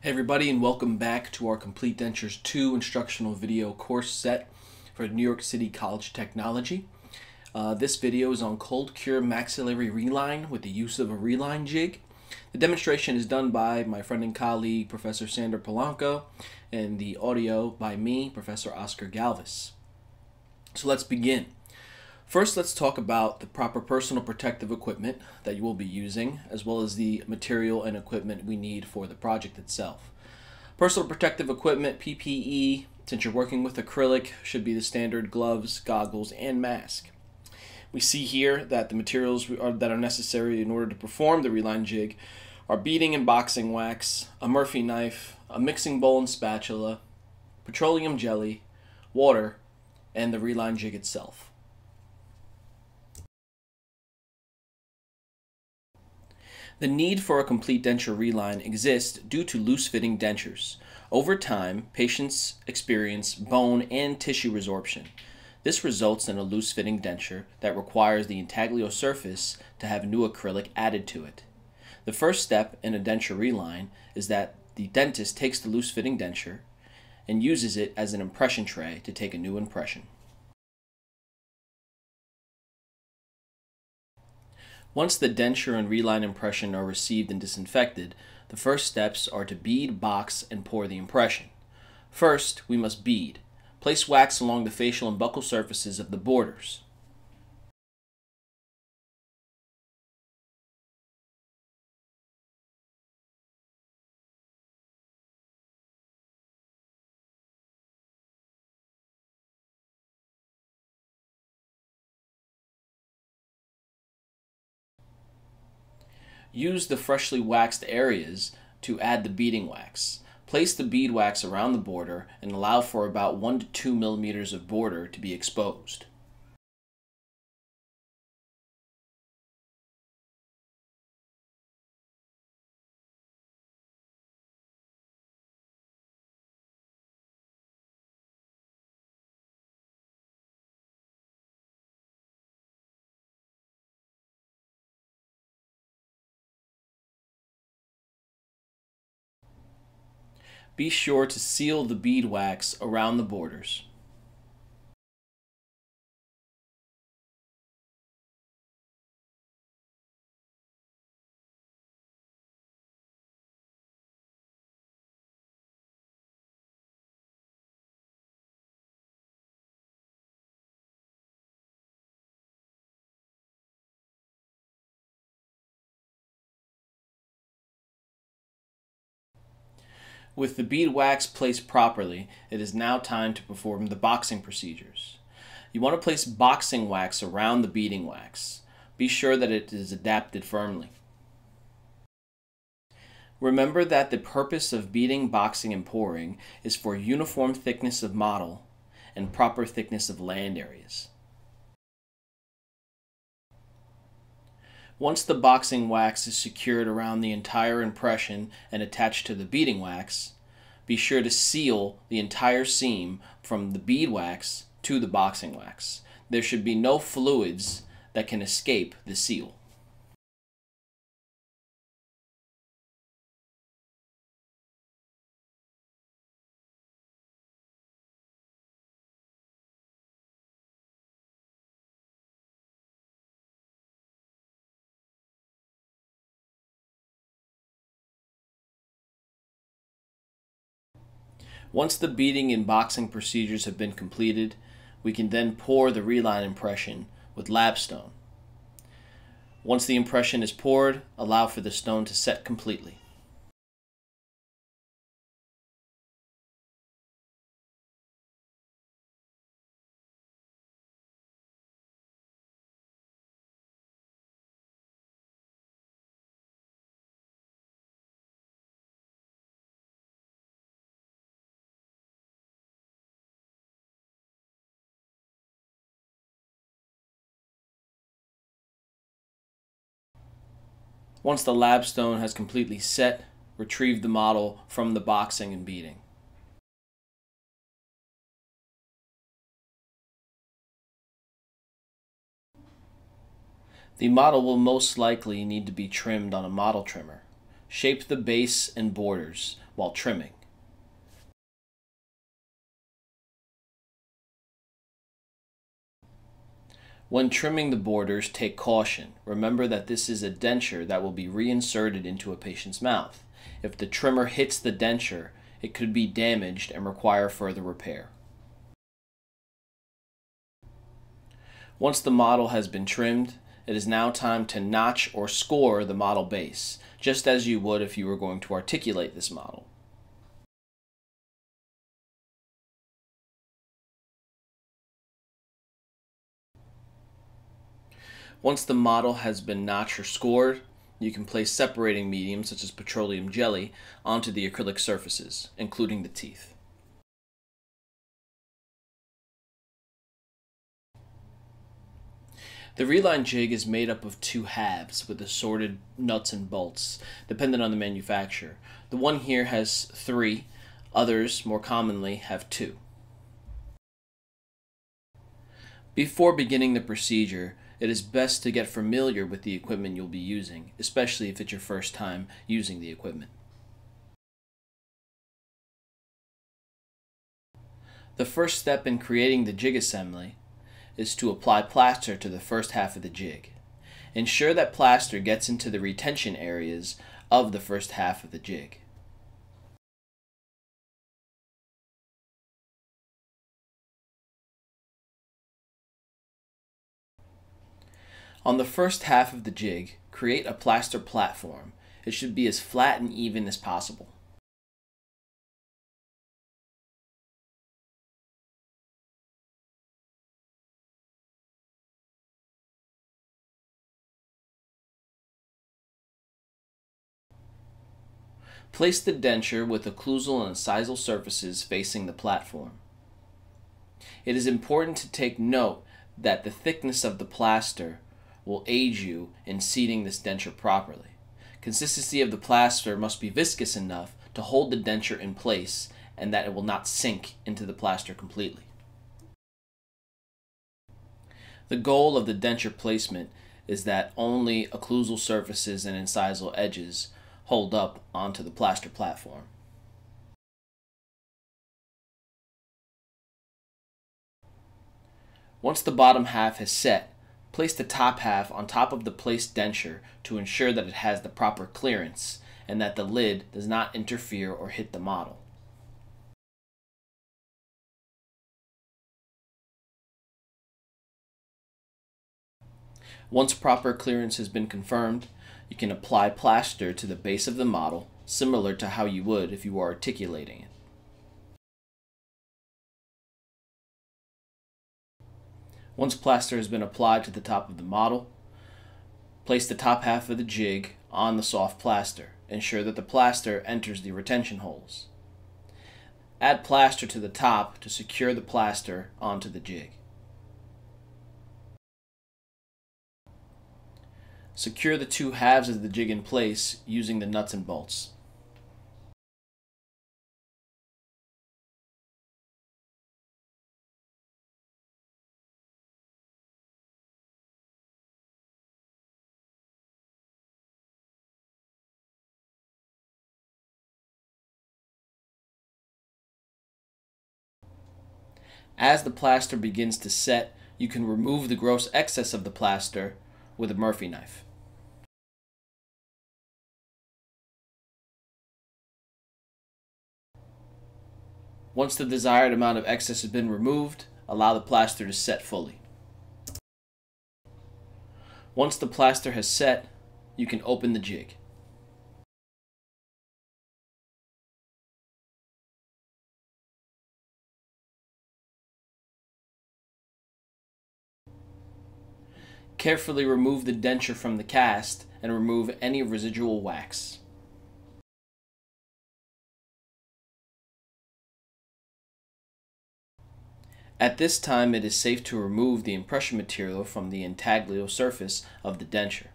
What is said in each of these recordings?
Hey everybody, and welcome back to our Complete Dentures 2 instructional video course set for New York City College of Technology. This video is on cold cure maxillary reline with the use of a reline jig. The demonstration is done by my friend and colleague Professor Sander Polanco, and the audio by me, Professor Oscar Galvis. So let's begin. First, let's talk about the proper personal protective equipment that you will be using, as well as the material and equipment we need for the project itself. Personal protective equipment, PPE, since you're working with acrylic, should be the standard gloves, goggles, and mask. We see here that the materials that are necessary in order to perform the reline jig are beading and boxing wax, a Murphy knife, a mixing bowl and spatula, petroleum jelly, water, and the reline jig itself. The need for a complete denture reline exists due to loose-fitting dentures. Over time, patients experience bone and tissue resorption. This results in a loose-fitting denture that requires the intaglio surface to have new acrylic added to it. The first step in a denture reline is that the dentist takes the loose-fitting denture and uses it as an impression tray to take a new impression. Once the denture and reline impression are received and disinfected, the first steps are to bead, box, and pour the impression. First, we must bead. Place wax along the facial and buccal surfaces of the borders. Use the freshly waxed areas to add the beading wax. Place the bead wax around the border and allow for about 1 to 2 millimeters of border to be exposed. Be sure to seal the bead wax around the borders. With the bead wax placed properly, it is now time to perform the boxing procedures. You want to place boxing wax around the beading wax. Be sure that it is adapted firmly. Remember that the purpose of beading, boxing, and pouring is for uniform thickness of model and proper thickness of land areas. Once the boxing wax is secured around the entire impression and attached to the beading wax, be sure to seal the entire seam from the bead wax to the boxing wax. There should be no fluids that can escape the seal. Once the beading and boxing procedures have been completed, we can then pour the reline impression with lab stone. Once the impression is poured, allow for the stone to set completely. Once the lab stone has completely set, retrieve the model from the boxing and beading. The model will most likely need to be trimmed on a model trimmer. Shape the base and borders while trimming. When trimming the borders, take caution. Remember that this is a denture that will be reinserted into a patient's mouth. If the trimmer hits the denture, it could be damaged and require further repair. Once the model has been trimmed, it is now time to notch or score the model base, just as you would if you were going to articulate this model. Once the model has been notched or scored, you can place separating mediums such as petroleum jelly onto the acrylic surfaces, including the teeth. The Reline Jig is made up of two halves with assorted nuts and bolts, dependent on the manufacturer. The one here has three, others, more commonly, have two. Before beginning the procedure, it is best to get familiar with the equipment you'll be using, especially if it's your first time using the equipment. The first step in creating the jig assembly is to apply plaster to the first half of the jig. Ensure that plaster gets into the retention areas of the first half of the jig. On the first half of the jig, create a plaster platform. It should be as flat and even as possible. Place the denture with occlusal and incisal surfaces facing the platform. It is important to take note that the thickness of the plaster will aid you in seating this denture properly. Consistency of the plaster must be viscous enough to hold the denture in place and that it will not sink into the plaster completely. The goal of the denture placement is that only occlusal surfaces and incisal edges hold up onto the plaster platform. Once the bottom half has set, place the top half on top of the placed denture to ensure that it has the proper clearance and that the lid does not interfere or hit the model. Once proper clearance has been confirmed, you can apply plaster to the base of the model, similar to how you would if you were articulating it. Once plaster has been applied to the top of the model, place the top half of the jig on the soft plaster. Ensure that the plaster enters the retention holes. Add plaster to the top to secure the plaster onto the jig. Secure the two halves of the jig in place using the nuts and bolts. As the plaster begins to set, you can remove the gross excess of the plaster with a Murphy knife. Once the desired amount of excess has been removed, allow the plaster to set fully. Once the plaster has set, you can open the jig. Carefully remove the denture from the cast and remove any residual wax. At this time, it is safe to remove the impression material from the intaglio surface of the denture.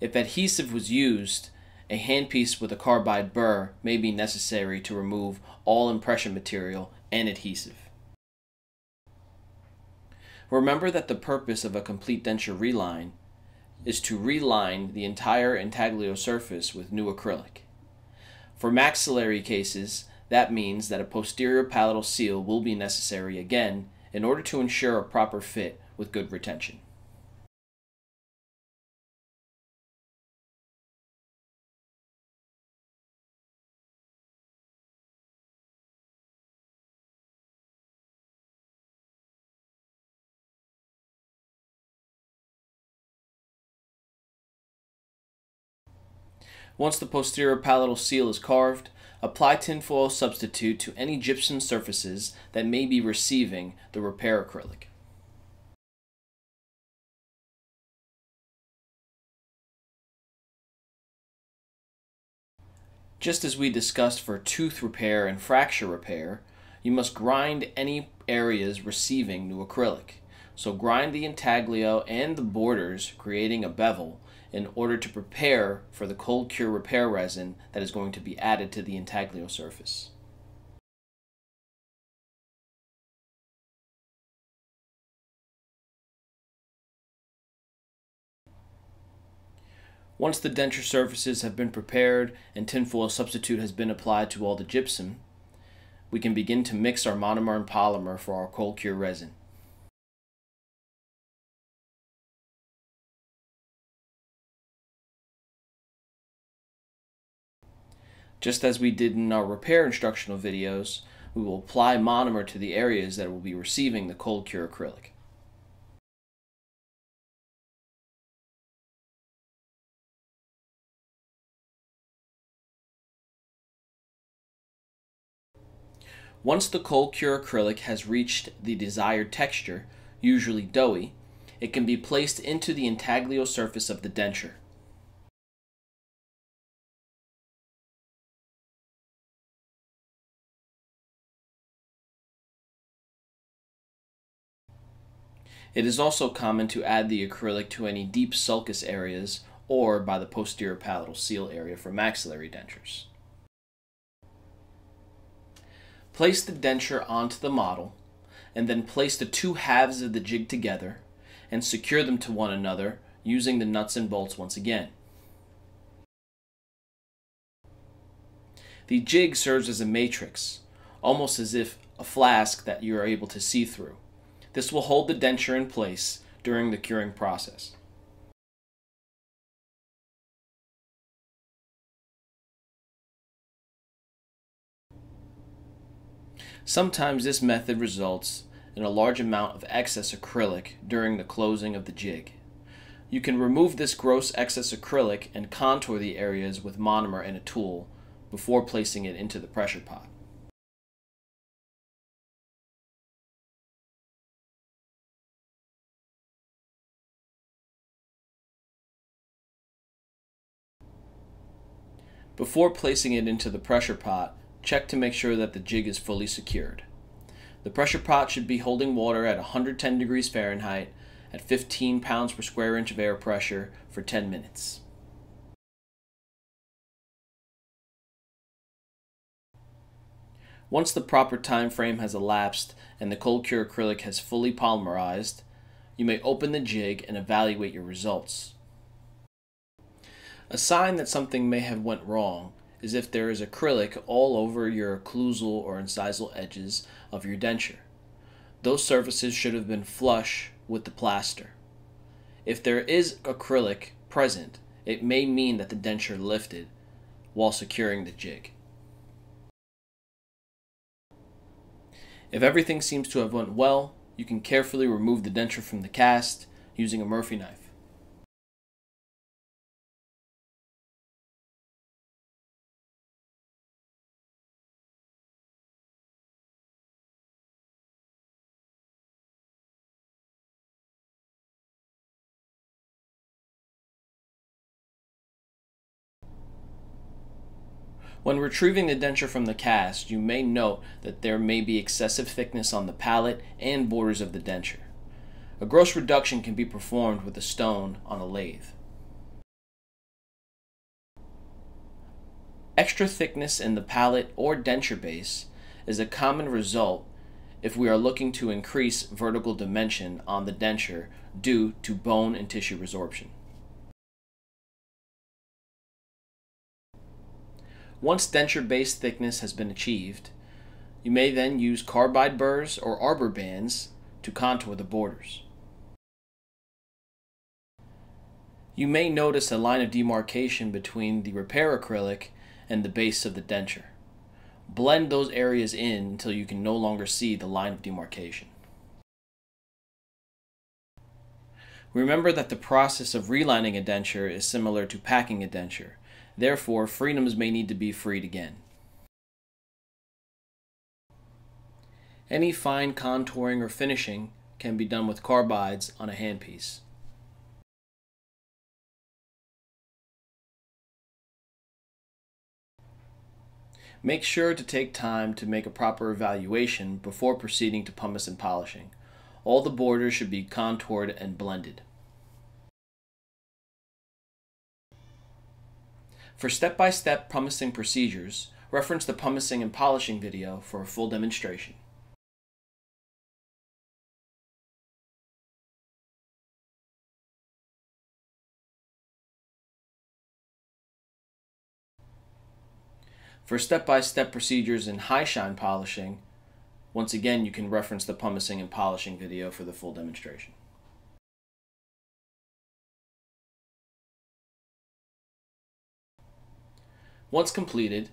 If adhesive was used, a handpiece with a carbide burr may be necessary to remove all impression material and adhesive. Remember that the purpose of a complete denture reline is to reline the entire intaglio surface with new acrylic. For maxillary cases, that means that a posterior palatal seal will be necessary again in order to ensure a proper fit with good retention. Once the posterior palatal seal is carved, apply tinfoil substitute to any gypsum surfaces that may be receiving the repair acrylic. Just as we discussed for tooth repair and fracture repair, you must grind any areas receiving new acrylic. So grind the intaglio and the borders, creating a bevel, in order to prepare for the cold cure repair resin that is going to be added to the intaglio surface. Once the denture surfaces have been prepared and tinfoil substitute has been applied to all the gypsum, we can begin to mix our monomer and polymer for our cold cure resin. Just as we did in our repair instructional videos, we will apply monomer to the areas that will be receiving the cold cure acrylic. Once the cold cure acrylic has reached the desired texture, usually doughy, it can be placed into the intaglio surface of the denture. It is also common to add the acrylic to any deep sulcus areas or by the posterior palatal seal area for maxillary dentures. Place the denture onto the model and then place the two halves of the jig together and secure them to one another using the nuts and bolts once again. The jig serves as a matrix, almost as if a flask that you are able to see through. This will hold the denture in place during the curing process. Sometimes this method results in a large amount of excess acrylic during the closing of the jig. You can remove this gross excess acrylic and contour the areas with monomer and a tool before placing it into the pressure pot. Before placing it into the pressure pot, check to make sure that the jig is fully secured. The pressure pot should be holding water at 110 degrees Fahrenheit at 15 pounds per square inch of air pressure for 10 minutes. Once the proper time frame has elapsed and the cold cure acrylic has fully polymerized, you may open the jig and evaluate your results. A sign that something may have went wrong is if there is acrylic all over your occlusal or incisal edges of your denture. Those surfaces should have been flush with the plaster. If there is acrylic present, it may mean that the denture lifted while securing the jig. If everything seems to have went well, you can carefully remove the denture from the cast using a Murphy knife. When retrieving the denture from the cast, you may note that there may be excessive thickness on the palate and borders of the denture. A gross reduction can be performed with a stone on a lathe. Extra thickness in the palate or denture base is a common result if we are looking to increase vertical dimension on the denture due to bone and tissue resorption. Once denture base thickness has been achieved, you may then use carbide burrs or arbor bands to contour the borders. You may notice a line of demarcation between the repair acrylic and the base of the denture. Blend those areas in until you can no longer see the line of demarcation. Remember that the process of relining a denture is similar to packing a denture. Therefore, freedoms may need to be freed again. Any fine contouring or finishing can be done with carbides on a handpiece. Make sure to take time to make a proper evaluation before proceeding to pumice and polishing. All the borders should be contoured and blended. For step-by-step pumicing procedures, reference the pumicing and polishing video for a full demonstration. For step-by-step procedures in high shine polishing, once again, you can reference the pumicing and polishing video for the full demonstration. Once completed,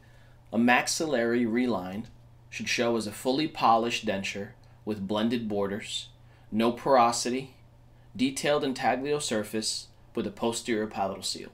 a maxillary reline should show as a fully polished denture with blended borders, no porosity, detailed intaglio surface with a posterior palatal seal.